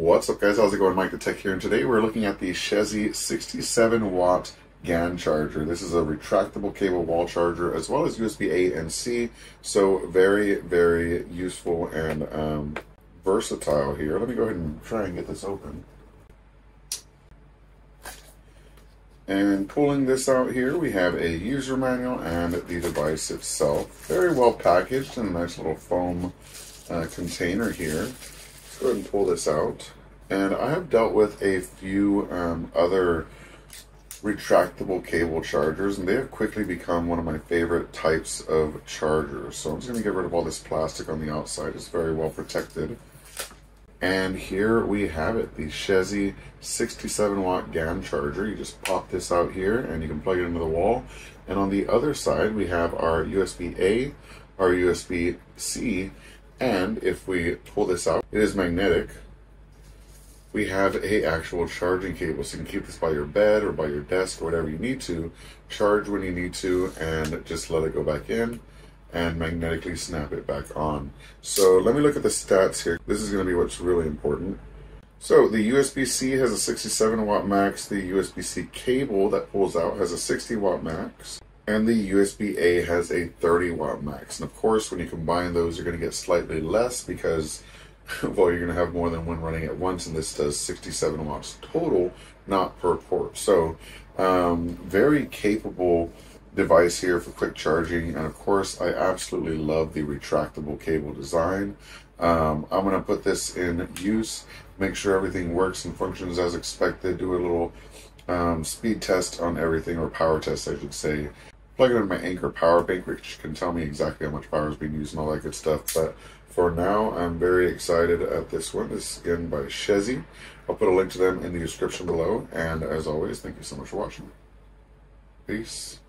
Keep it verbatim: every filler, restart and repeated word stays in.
What's up, guys? How's it going? Mike the Tech here, and today we're looking at the Shezi sixty-seven watt GAN charger. This is a retractable cable wall charger as well as U S B A and C, so very, very useful and um, versatile here. Let me go ahead and try and get this open. And pulling this out here, we have a user manual and the device itself. Very well packaged in a nice little foam uh, container here. Go ahead and pull this out, and I have dealt with a few um, other retractable cable chargers, and they have quickly become one of my favorite types of chargers. So I'm just going to get rid of all this plastic on the outside. It's very well protected, and here we have it, the Shezi sixty-seven watt GAN charger. You just pop this out here and you can plug it into the wall, and on the other side we have our U S B A, our U S B C, and if we pull this out, it is magnetic. We have a actual charging cable, so you can keep this by your bed or by your desk or whatever you need to, charge when you need to, and just let it go back in and magnetically snap it back on. So let me look at the stats here. This is going to be what's really important. So the U S B C has a sixty-seven watt max, the U S B C cable that pulls out has a sixty watt max, and the U S B A has a thirty watt max. And of course, when you combine those, you're gonna get slightly less because, well, you're gonna have more than one running at once, and this does sixty-seven watts total, not per port. So um, very capable device here for quick charging. And of course, I absolutely love the retractable cable design. Um, I'm gonna put this in use, make sure everything works and functions as expected, do a little um, speed test on everything, or power test, I should say. Plug it into my Anker Power Bank, which can tell me exactly how much power is being used and all that good stuff. But for now, I'm very excited at this one. This is again by Shezi. I'll put a link to them in the description below. And as always, thank you so much for watching. Peace.